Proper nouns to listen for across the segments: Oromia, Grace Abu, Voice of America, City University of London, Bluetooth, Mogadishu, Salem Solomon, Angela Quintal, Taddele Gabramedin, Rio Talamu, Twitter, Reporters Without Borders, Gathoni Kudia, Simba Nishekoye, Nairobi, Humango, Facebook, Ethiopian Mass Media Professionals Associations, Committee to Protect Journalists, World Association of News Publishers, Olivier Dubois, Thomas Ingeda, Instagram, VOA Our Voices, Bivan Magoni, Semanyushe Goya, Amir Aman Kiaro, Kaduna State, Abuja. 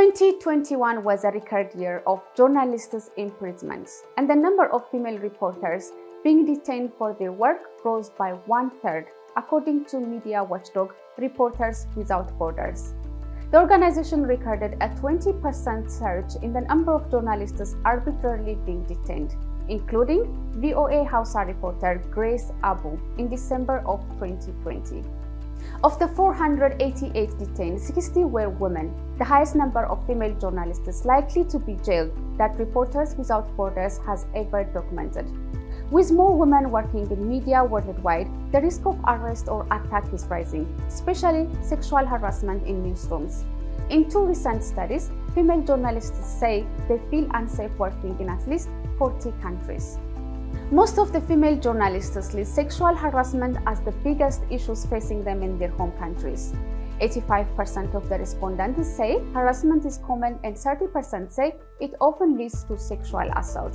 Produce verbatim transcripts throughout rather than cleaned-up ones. twenty twenty-one was a record year of journalists' imprisonments, and the number of female reporters being detained for their work rose by one-third, according to media watchdog Reporters Without Borders. The organization recorded a twenty percent surge in the number of journalists arbitrarily being detained, including V O A Hausa reporter Grace Abu in December of twenty twenty. Of the four hundred eighty-eight detained, sixty were women, the highest number of female journalists likely to be jailed that Reporters Without Borders has ever documented. With more women working in media worldwide, the risk of arrest or attack is rising, especially sexual harassment in newsrooms. In two recent studies, female journalists say they feel unsafe working in at least forty countries. Most of the female journalists list sexual harassment as the biggest issues facing them in their home countries. eighty-five percent of the respondents say harassment is common and thirty percent say it often leads to sexual assault.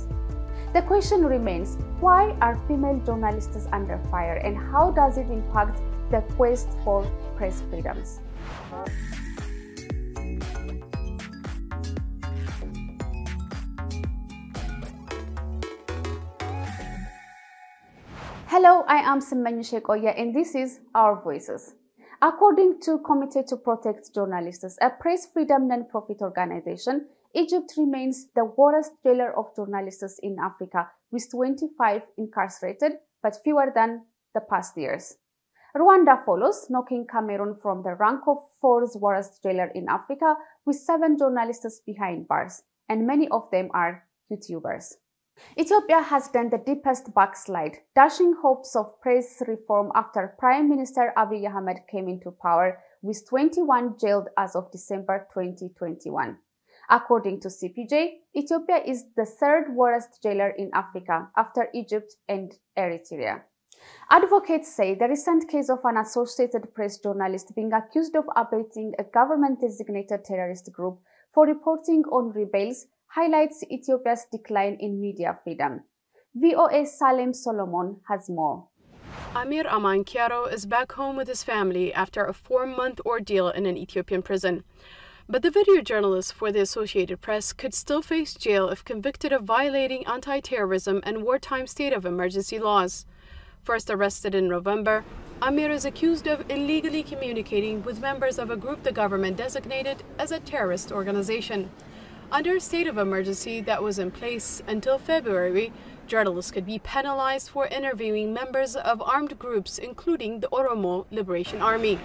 The question remains, why are female journalists under fire and how does it impact the quest for press freedoms? Hello, I am Semanyushe Goya and this is Our Voices. According to Committee to Protect Journalists, a press freedom non-profit organization, Egypt remains the worst jailer of journalists in Africa, with twenty-five incarcerated, but fewer than the past years. Rwanda follows, knocking Cameroon from the rank of fourth worst jailer in Africa, with seven journalists behind bars, and many of them are YouTubers. Ethiopia has done the deepest backslide, dashing hopes of press reform after Prime Minister Abiy Ahmed came into power, with twenty-one jailed as of December twenty twenty-one. According to C P J, Ethiopia is the third worst jailer in Africa, after Egypt and Eritrea. Advocates say the recent case of an Associated Press journalist being accused of abetting a government-designated terrorist group for reporting on rebels highlights Ethiopia's decline in media freedom. V O A's Salem Solomon has more. Amir Aman Kiaro is back home with his family after a four-month ordeal in an Ethiopian prison. But the video journalist for the Associated Press could still face jail if convicted of violating anti-terrorism and wartime state of emergency laws. First arrested in November, Amir is accused of illegally communicating with members of a group the government designated as a terrorist organization. Under a state of emergency that was in place until February, journalists could be penalized for interviewing members of armed groups, including the Oromo Liberation Army.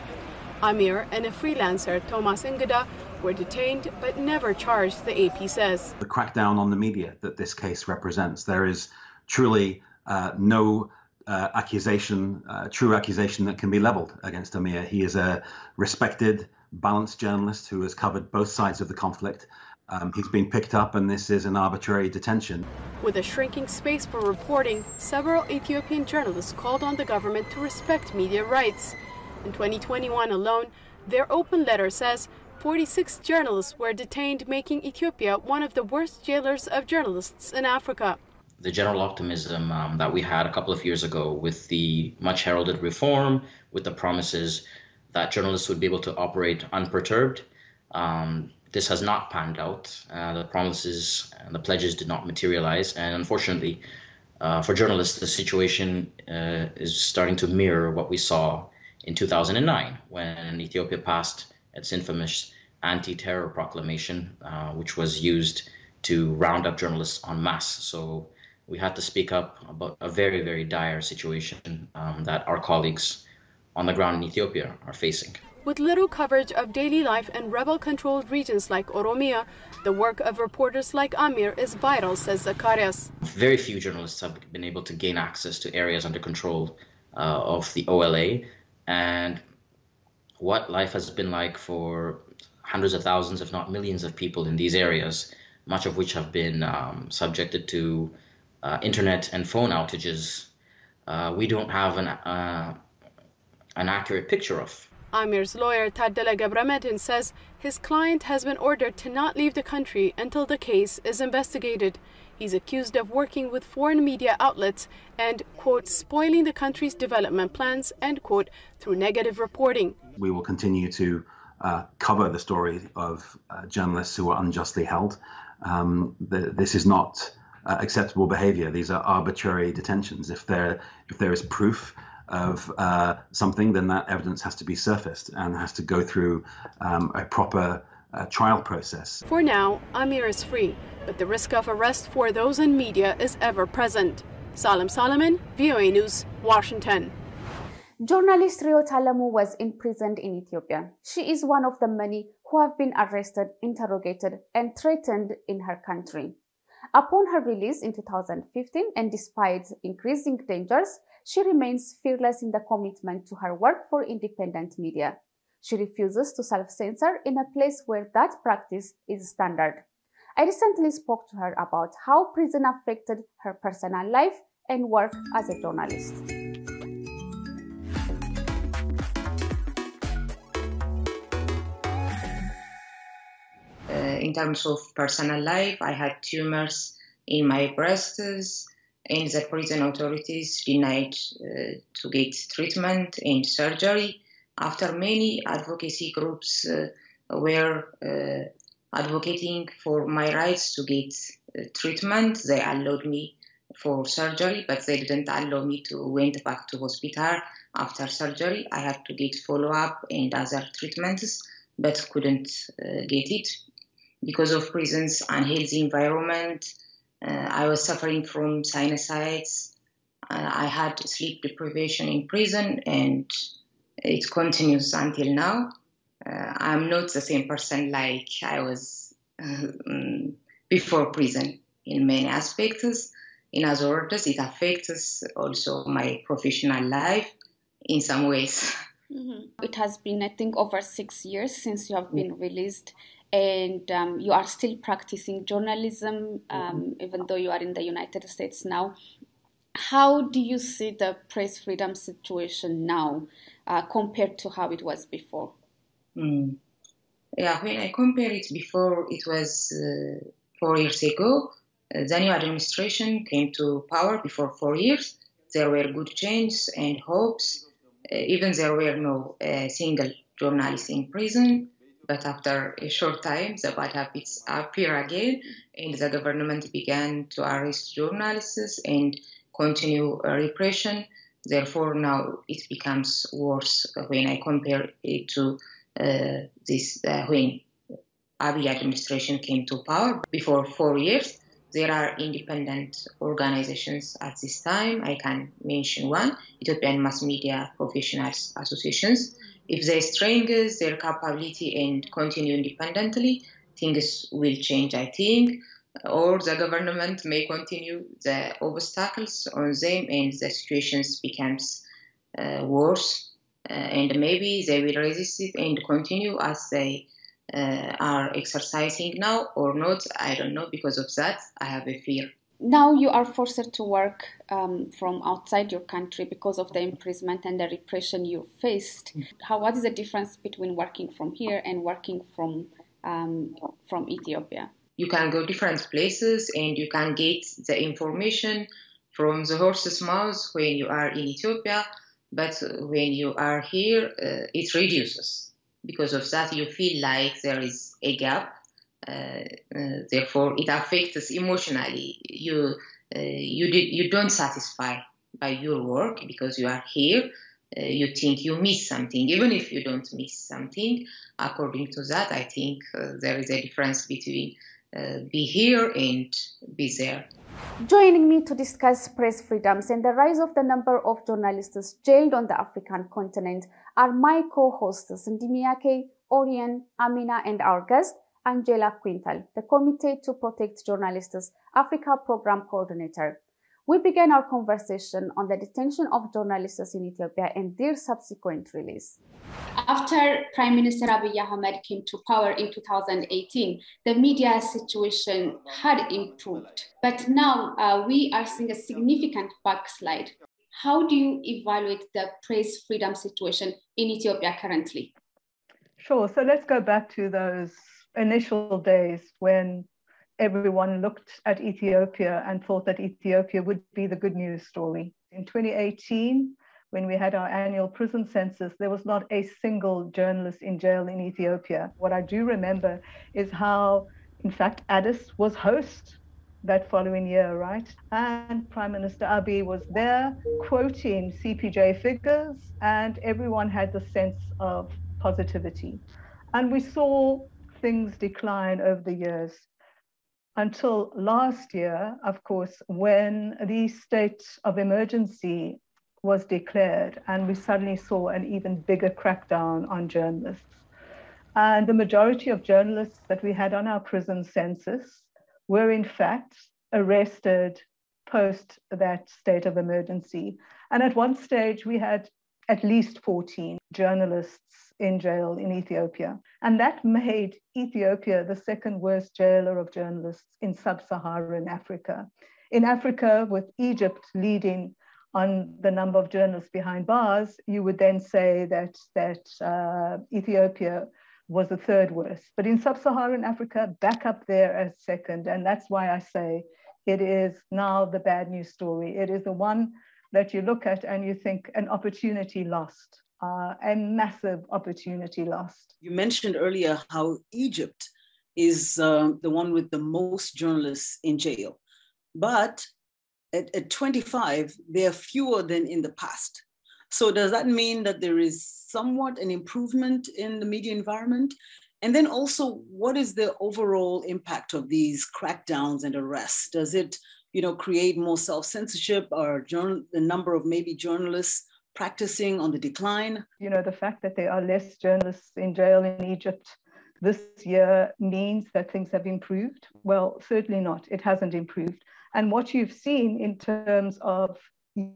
Amir and a freelancer, Thomas Ingeda, were detained but never charged, the A P says. The crackdown on the media that this case represents, there is truly uh, no uh, accusation, uh, true accusation that can be leveled against Amir. He is a respected, balanced journalist who has covered both sides of the conflict. Um, he's been picked up and this is an arbitrary detention. With a shrinking space for reporting, several Ethiopian journalists called on the government to respect media rights. In twenty twenty-one alone, their open letter says forty-six journalists were detained, making Ethiopia one of the worst jailers of journalists in Africa. The general optimism um, that we had a couple of years ago with the much heralded reform, with the promises that journalists would be able to operate unperturbed, um, this has not panned out. Uh, the promises and the pledges did not materialize, and unfortunately uh, for journalists, the situation uh, is starting to mirror what we saw in two thousand nine, when Ethiopia passed its infamous anti-terror proclamation, uh, which was used to round up journalists en masse. So we had to speak up about a very, very dire situation um, that our colleagues on the ground in Ethiopia are facing. With little coverage of daily life in rebel-controlled regions like Oromia, the work of reporters like Amir is vital, says Zakarias. Very few journalists have been able to gain access to areas under control uh, of the O L A. And what life has been like for hundreds of thousands, if not millions of people in these areas, much of which have been um, subjected to uh, internet and phone outages, uh, we don't have an, uh, an accurate picture of. Amir's lawyer, Taddele Gabramedin, says his client has been ordered to not leave the country until the case is investigated. He's accused of working with foreign media outlets and, quote, spoiling the country's development plans, end quote, through negative reporting. We will continue to uh, cover the story of uh, journalists who are unjustly held. Um, the, this is not uh, acceptable behavior. These are arbitrary detentions. If there, if there is proof of uh, something, then that evidence has to be surfaced and has to go through um, a proper uh, trial process. For now, Amir is free, but the risk of arrest for those in media is ever present. Salim Solomon, V O A News, Washington. Journalist Rio Talamu was imprisoned in Ethiopia. She is one of the many who have been arrested, interrogated, and threatened in her country. Upon her release in two thousand fifteen, and despite increasing dangers, she remains fearless in the commitment to her work for independent media. She refuses to self-censor in a place where that practice is standard. I recently spoke to her about how prison affected her personal life and work as a journalist. Uh, in terms of personal life, I had tumors in my breasts, and the prison authorities denied uh, to get treatment and surgery after many advocacy groups uh, were uh, advocating for my rights to get uh, treatment. They allowed me for surgery, but they didn't allow me to went back to hospital after surgery. I had to get follow-up and other treatments, but couldn't uh, get it. Because of prison's unhealthy environment, uh, I was suffering from sinusitis. Uh, I had sleep deprivation in prison, and it continues until now. Uh, I'm not the same person like I was uh, before prison in many aspects. In other words, it affects also my professional life in some ways. Mm-hmm. It has been, I think, over six years since you have been released, and um, you are still practicing journalism, um, even though you are in the United States now. How do you see the press freedom situation now uh, compared to how it was before? Mm. Yeah, when I compare it before, it was uh, four years ago. Uh, the new administration came to power before four years. There were good changes and hopes. Uh, even there were no uh, single journalists in prison. But after a short time, the bad habits appear again, and the government began to arrest journalists and continue uh, repression. Therefore, now it becomes worse when I compare it to Uh, this uh, when Abiy administration came to power before four years. There are independent organizations at this time. I can mention one, Ethiopian Mass Media Professionals Associations. If they strengthen their capability and continue independently, things will change, I think, or the government may continue the obstacles on them and the situation becomes uh, worse. Uh, and maybe they will resist it and continue as they uh, are exercising now or not. I don't know. Because of that, I have a fear. Now you are forced to work um, from outside your country because of the imprisonment and the repression you faced. How, what is the difference between working from here and working from, um, from Ethiopia? You can go different places and you can get the information from the horse's mouth when you are in Ethiopia. But when you are here, uh, it reduces. Because of that, you feel like there is a gap. Uh, uh, therefore, it affects us emotionally. You uh, you, did, you don't satisfy by your work because you are here. Uh, you think you miss something, even if you don't miss something. According to that, I think uh, there is a difference between uh, be here and be there. Joining me to discuss press freedoms and the rise of the number of journalists jailed on the African continent are my co-hosts Ndimiyake, Orion, Amina, and our guest, Angela Quintal, the Committee to Protect Journalists Africa Program Coordinator. We began our conversation on the detention of journalists in Ethiopia and their subsequent release. After Prime Minister Abiy Ahmed came to power in two thousand eighteen, the media situation had improved. But now uh, we are seeing a significant backslide. How do you evaluate the press freedom situation in Ethiopia currently? Sure. So let's go back to those initial days when everyone looked at Ethiopia and thought that Ethiopia would be the good news story. In twenty eighteen, when we had our annual prison census, there was not a single journalist in jail in Ethiopia. What I do remember is how, in fact, Addis was host that following year, right? And Prime Minister Abiy was there quoting C P J figures, and everyone had the sense of positivity. And we saw things decline over the years until last year, of course, when the state of emergency was declared, and we suddenly saw an even bigger crackdown on journalists. And the majority of journalists that we had on our prison census were in fact arrested post that state of emergency. And at one stage, we had at least fourteen journalists in jail in Ethiopia. And that made Ethiopia the second worst jailer of journalists in sub-Saharan Africa. In Africa, with Egypt leading on the number of journalists behind bars, you would then say that, that uh, Ethiopia was the third worst. But in sub-Saharan Africa, back up there as second. And that's why I say it is now the bad news story. It is the one that you look at and you think an opportunity lost, uh, a massive opportunity lost. You mentioned earlier how Egypt is uh, the one with the most journalists in jail, but at, at twenty-five, they are fewer than in the past. So does that mean that there is somewhat an improvement in the media environment? And then also, what is the overall impact of these crackdowns and arrests? Does it you know, create more self-censorship, or journal, the number of maybe journalists practicing on the decline? You know, the fact that there are less journalists in jail in Egypt this year means that things have improved. Well, certainly not. It hasn't improved. And what you've seen in terms of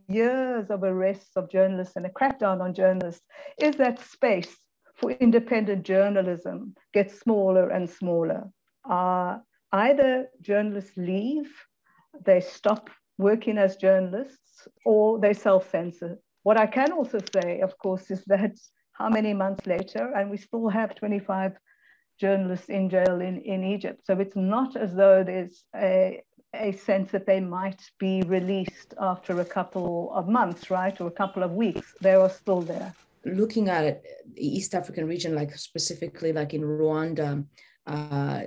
years of arrests of journalists and a crackdown on journalists is that space for independent journalism gets smaller and smaller. Uh, either journalists leave, they stop working as journalists, or they self-censor. What I can also say, of course, is that how many months later, and we still have twenty-five journalists in jail in, in Egypt. So it's not as though there's a, a sense that they might be released after a couple of months, right, or a couple of weeks. They are still there. Looking at it, the East African region, like specifically like in Rwanda, uh,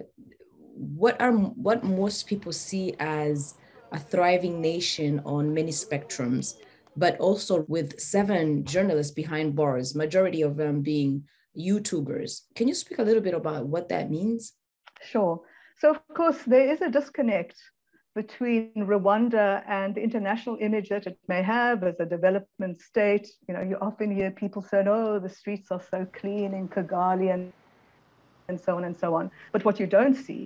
What are what most people see as a thriving nation on many spectrums, but also with seven journalists behind bars, majority of them being YouTubers. Can you speak a little bit about what that means? Sure. So, of course, there is a disconnect between Rwanda and the international image that it may have as a development state. You know, you often hear people say, oh, the streets are so clean in Kigali and, and so on and so on. But what you don't see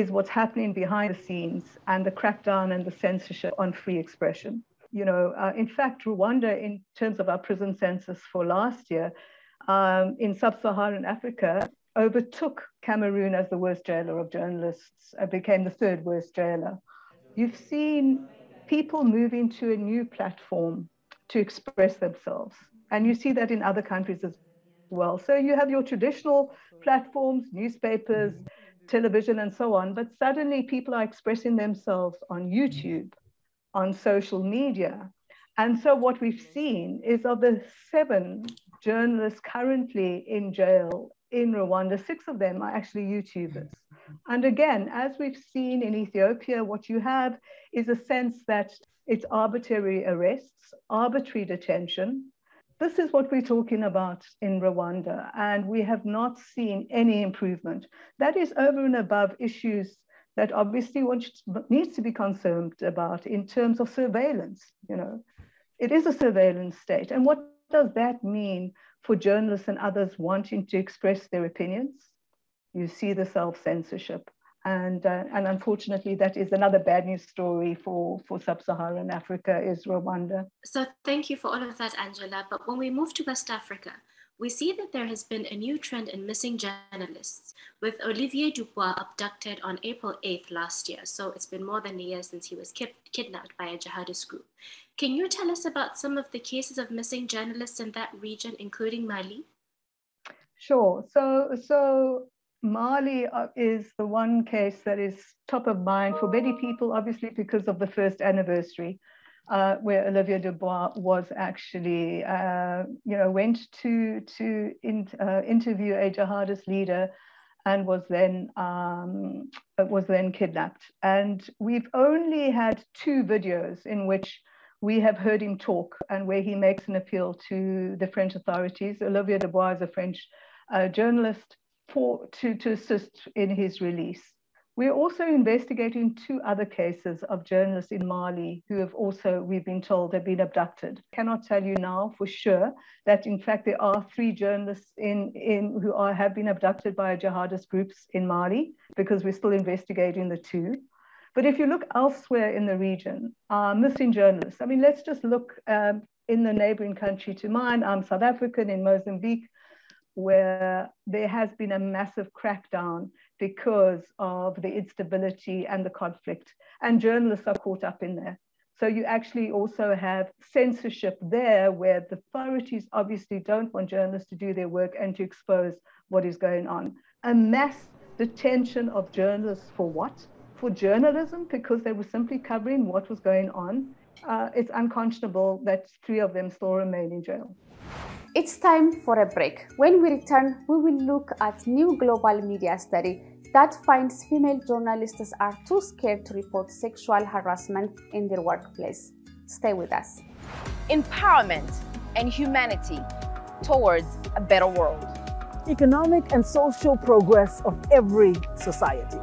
is what's happening behind the scenes and the crackdown and the censorship on free expression. You know, uh, in fact, Rwanda, in terms of our prison census for last year, um, in sub-Saharan Africa, overtook Cameroon as the worst jailer of journalists, uh, became the third worst jailer. You've seen people moving to a new platform to express themselves. And you see that in other countries as well. So you have your traditional platforms, newspapers, television and so on, but suddenly people are expressing themselves on YouTube, on social media. And so what we've seen is of the seven journalists currently in jail in Rwanda, six of them are actually YouTubers. And again, as we've seen in Ethiopia, what you have is a sense that it's arbitrary arrests, arbitrary detention. This is what we're talking about in Rwanda, and we have not seen any improvement. That is over and above issues that obviously one needs to be concerned about in terms of surveillance. You know, it is a surveillance state. And what does that mean for journalists and others wanting to express their opinions? You see the self-censorship. And, uh, and unfortunately, that is another bad news story for, for sub-Saharan Africa, is Rwanda. So thank you for all of that, Angela. But when we move to West Africa, we see that there has been a new trend in missing journalists, with Olivier Dubois abducted on April eighth last year. So it's been more than a year since he was kept, kidnapped by a jihadist group. Can you tell us about some of the cases of missing journalists in that region, including Mali? Sure. So, so... Mali is the one case that is top of mind for many people, obviously because of the first anniversary uh, where Olivier Dubois was actually, uh, you know, went to, to in, uh, interview a jihadist leader and was then, um, was then kidnapped. And we've only had two videos in which we have heard him talk and where he makes an appeal to the French authorities. Olivier Dubois is a French uh, journalist for, to, to assist in his release. We're also investigating two other cases of journalists in Mali who have also, we've been told, have been abducted. I cannot tell you now for sure that, in fact, there are three journalists in, in, who are, have been abducted by jihadist groups in Mali, because we're still investigating the two. But if you look elsewhere in the region, uh, missing journalists, I mean, let's just look um, in the neighboring country to mine. I'm South African, in Mozambique, where there has been a massive crackdown because of the instability and the conflict, and journalists are caught up in there. So you actually also have censorship there, where the authorities obviously don't want journalists to do their work and to expose what is going on. A mass detention of journalists for what? For journalism, because they were simply covering what was going on. Uh, it's unconscionable that three of them still remain in jail. It's time for a break. When we return, we will look at new global media study that finds female journalists are too scared to report sexual harassment in their workplace. Stay with us. Empowerment and humanity towards a better world. Economic and social progress of every society.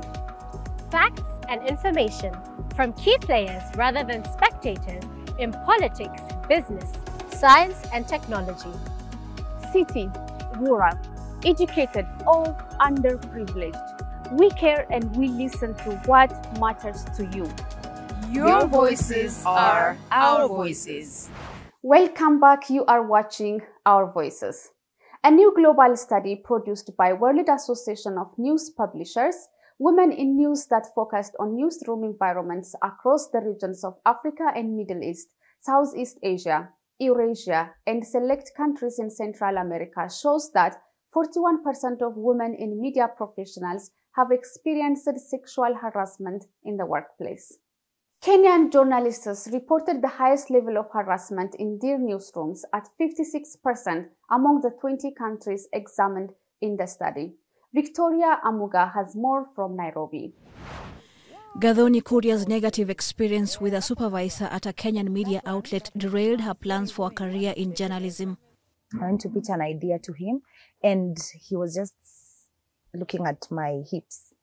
Facts and information from key players rather than spectators in politics, business, science and technology. City, rural, educated or underprivileged. We care and we listen to what matters to you. Your voices are our voices. Welcome back. You are watching Our Voices. A new global study produced by World Association of News Publishers, Women in News, that focused on newsroom environments across the regions of Africa and Middle East, Southeast Asia, Eurasia and select countries in Central America shows that forty-one percent of women in media professionals have experienced sexual harassment in the workplace. Kenyan journalists reported the highest level of harassment in their newsrooms at fifty-six percent among the twenty countries examined in the study. Victoria Amuga has more from Nairobi. Gathoni Kudia's negative experience with a supervisor at a Kenyan media outlet derailed her plans for a career in journalism. I went to pitch an idea to him and he was just looking at my hips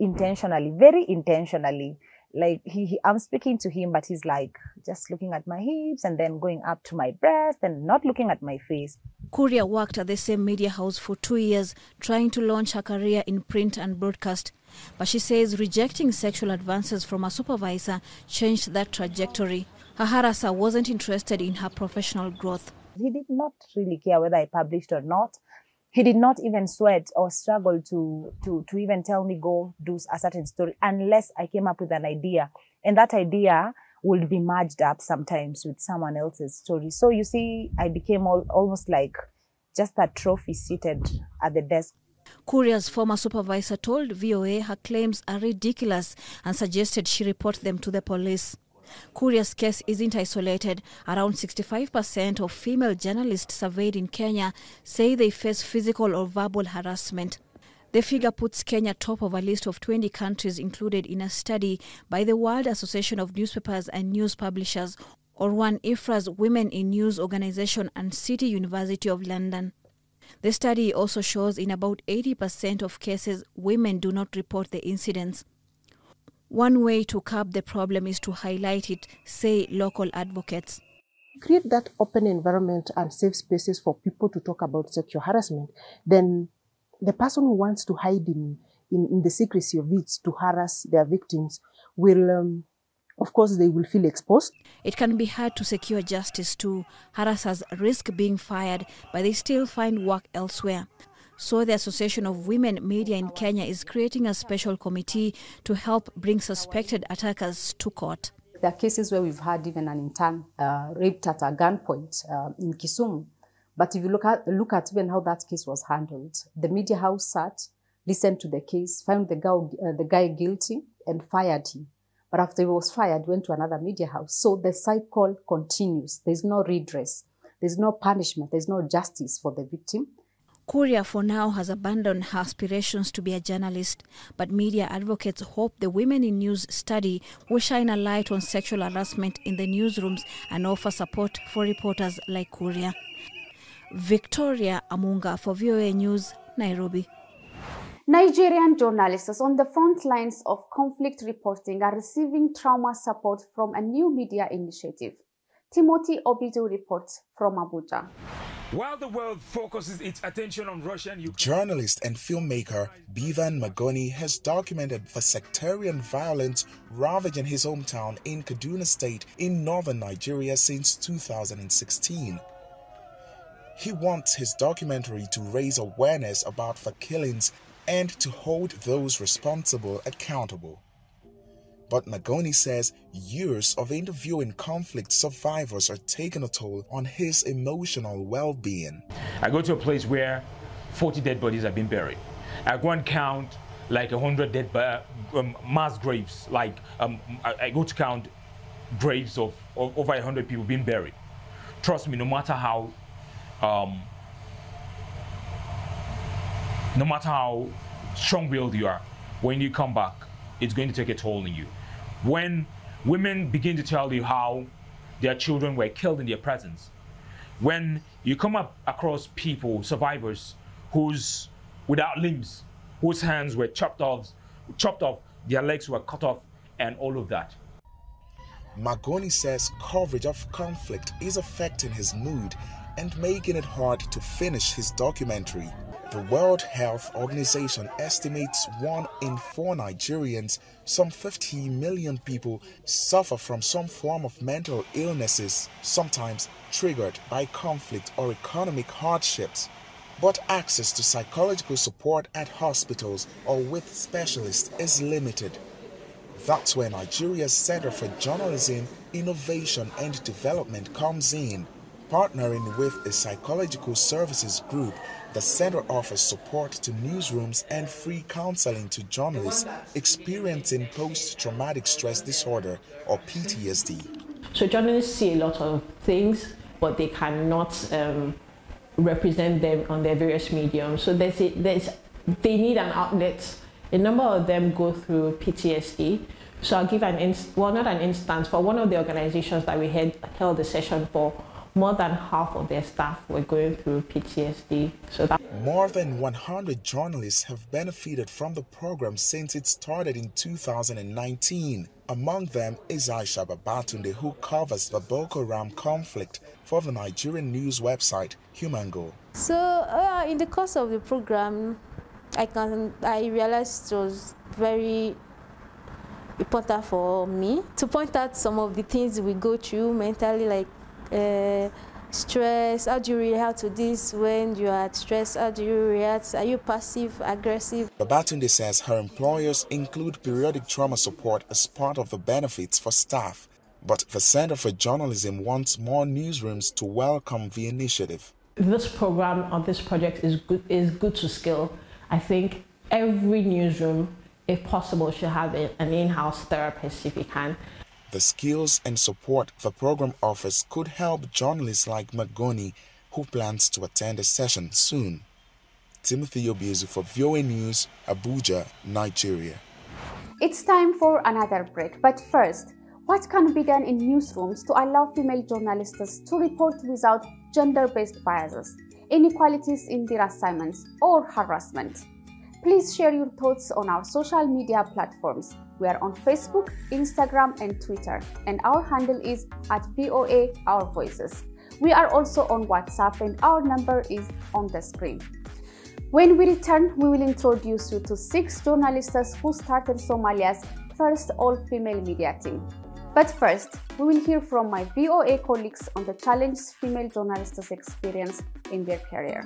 intentionally, very intentionally. Like, he, he, I'm speaking to him, but he's like just looking at my hips and then going up to my breast and not looking at my face. Kudia worked at the same media house for two years, trying to launch her career in print and broadcast. But she says rejecting sexual advances from a supervisor changed that trajectory. Her harasser wasn't interested in her professional growth. He did not really care whether I published or not. He did not even sweat or struggle to, to, to even tell me go do a certain story unless I came up with an idea. And that idea would be merged up sometimes with someone else's story. So you see, I became all, almost like just a trophy seated at the desk. Kuria's former supervisor told V O A her claims are ridiculous and suggested she report them to the police. Kuria's case isn't isolated. Around sixty-five percent of female journalists surveyed in Kenya say they face physical or verbal harassment. The figure puts Kenya top of a list of twenty countries included in a study by the World Association of Newspapers and News Publishers, or one I F R A's Women in News organization, and City University of London. The study also shows in about eighty percent of cases, women do not report the incidents. One way to curb the problem is to highlight it, say local advocates. Create that open environment and safe spaces for people to talk about sexual harassment. Then the person who wants to hide in, in, in the secrecy of it to harass their victims will... Um, Of course, they will feel exposed. It can be hard to secure justice too. Harassers risk being fired, but they still find work elsewhere. So the Association of Women Media in Kenya is creating a special committee to help bring suspected attackers to court. There are cases where we've had even an intern uh, raped at a gunpoint uh, in Kisumu. But if you look at, look at even how that case was handled, the media house sat, listened to the case, found the guy, uh, the guy guilty and fired him. But after he was fired, went to another media house. So the cycle continues. There's no redress. There's no punishment. There's no justice for the victim. Kuria for now has abandoned her aspirations to be a journalist, but media advocates hope the Women in News study will shine a light on sexual harassment in the newsrooms and offer support for reporters like Kuria. Victoria Amuga for V O A News, Nairobi. Nigerian journalists on the front lines of conflict reporting are receiving trauma support from a new media initiative. Timothy Obiezu reports from Abuja. While the world focuses its attention on Russia and Ukraine, journalist and filmmaker Bivan Magoni has documented the sectarian violence ravaging his hometown in Kaduna State in northern Nigeria since two thousand sixteen. He wants his documentary to raise awareness about the killings and to hold those responsible accountable. But Magoni says years of interviewing conflict survivors are taking a toll on his emotional well-being. I go to a place where forty dead bodies have been buried. I go and count like one hundred dead um, mass graves. Like um, I, I go to count graves of, of over one hundred people being buried. Trust me, no matter how, um, no matter how strong-willed you are, when you come back, it's going to take a toll on you. When women begin to tell you how their children were killed in their presence, when you come up across people, survivors, who's without limbs, whose hands were chopped off, chopped off, their legs were cut off, and all of that. Magoni says coverage of conflict is affecting his mood and making it hard to finish his documentary. The World Health Organization estimates one in four Nigerians, some fifty million people, suffer from some form of mental illnesses, sometimes triggered by conflict or economic hardships. But access to psychological support at hospitals or with specialists is limited. That's where Nigeria's Center for Journalism, Innovation and Development comes in. Partnering with a psychological services group, the center offers support to newsrooms and free counseling to journalists experiencing post-traumatic stress disorder or P T S D. So journalists see a lot of things, but they cannot um, represent them on their various mediums. So there's a, there's, they need an outlet. A number of them go through P T S D. So I'll give an inst well, not an instance, for one of the organizations that we had held a session for, more than half of their staff were going through P T S D. So that more than one hundred journalists have benefited from the program since it started in two thousand nineteen. Among them is Aisha Babatunde, who covers the Boko Haram conflict for the Nigerian news website Humango. So uh, in the course of the program, I can I realized it was very important for me to point out some of the things we go through mentally, like Uh, stress, how do you react to this when you are at stress, how do you react, are you passive, aggressive? Babatunde says her employers include periodic trauma support as part of the benefits for staff, but the Center for Journalism wants more newsrooms to welcome the initiative. This program or this project is good, is good to scale. I think every newsroom, if possible, should have an in-house therapist if you can. The skills and support the program offers could help journalists like Magoni, who plans to attend a session soon. Timothy Obiezu for V O A News, Abuja, Nigeria. It's time for another break, but first, what can be done in newsrooms to allow female journalists to report without gender-based biases, inequalities in their assignments, or harassment? Please share your thoughts on our social media platforms. We are on Facebook, Instagram, and Twitter, and our handle is at V O A Our Voices. We are also on WhatsApp, and our number is on the screen. When we return, we will introduce you to six journalists who started Somalia's first all-female media team. But first, we will hear from my V O A colleagues on the challenges female journalists experience in their career.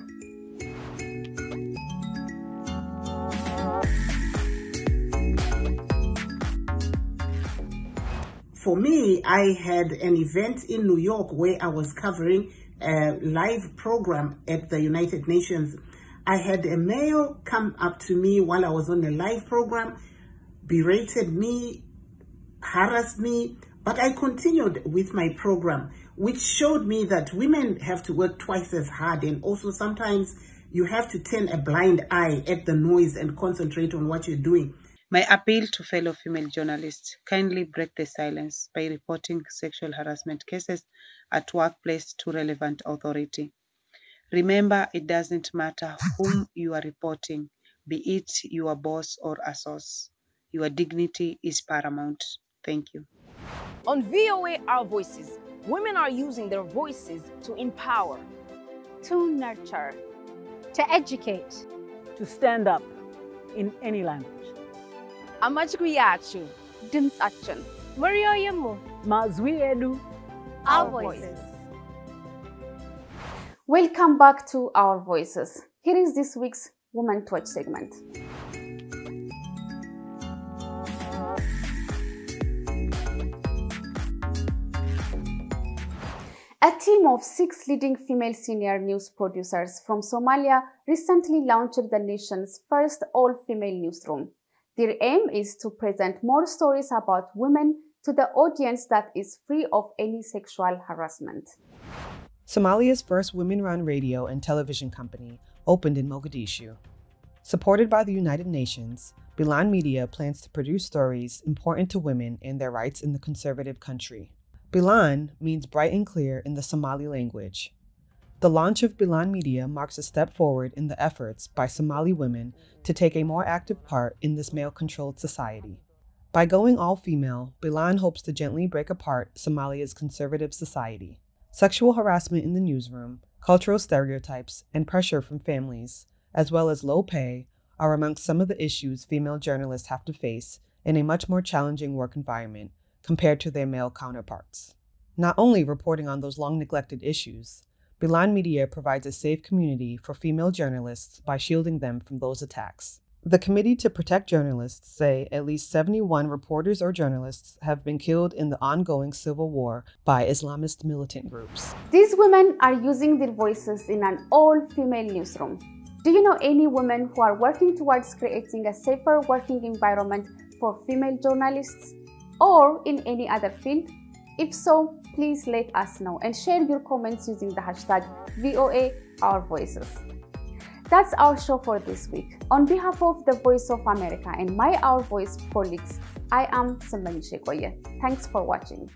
For me, I had an event in New York where I was covering a live program at the United Nations. I had a male come up to me while I was on the live program, berated me, harassed me, but I continued with my program, which showed me that women have to work twice as hard, and also sometimes you have to turn a blind eye at the noise and concentrate on what you're doing. My appeal to fellow female journalists, kindly break the silence by reporting sexual harassment cases at workplace to relevant authority. Remember, it doesn't matter whom you are reporting, be it your boss or a source. Your dignity is paramount. Thank you. On V O A Our Voices, women are using their voices to empower, to nurture, to educate, to stand up in any language. Amajgu yachu, dimsachan, Mario Yamu, Mazwi Edu, Our Voices. Welcome back to Our Voices. Here is this week's Woman Touch segment. A team of six leading female senior news producers from Somalia recently launched the nation's first all-female newsroom. Their aim is to present more stories about women to the audience that is free of any sexual harassment. Somalia's first women-run radio and television company opened in Mogadishu. Supported by the United Nations, Bilan Media plans to produce stories important to women and their rights in the conservative country. Bilan means bright and clear in the Somali language. The launch of Bilan Media marks a step forward in the efforts by Somali women to take a more active part in this male-controlled society. By going all-female, Bilan hopes to gently break apart Somalia's conservative society. Sexual harassment in the newsroom, cultural stereotypes, and pressure from families, as well as low pay, are amongst some of the issues female journalists have to face in a much more challenging work environment compared to their male counterparts. Not only reporting on those long-neglected issues, Bilan Media provides a safe community for female journalists by shielding them from those attacks. The Committee to Protect Journalists say at least seventy-one reporters or journalists have been killed in the ongoing civil war by Islamist militant groups. These women are using their voices in an all-female newsroom. Do you know any women who are working towards creating a safer working environment for female journalists? Or in any other field? If so, please let us know and share your comments using the hashtag V O A Our Voices. That's our show for this week. On behalf of the Voice of America and my Our Voice colleagues, I am Simba Nishekoye. Thanks for watching.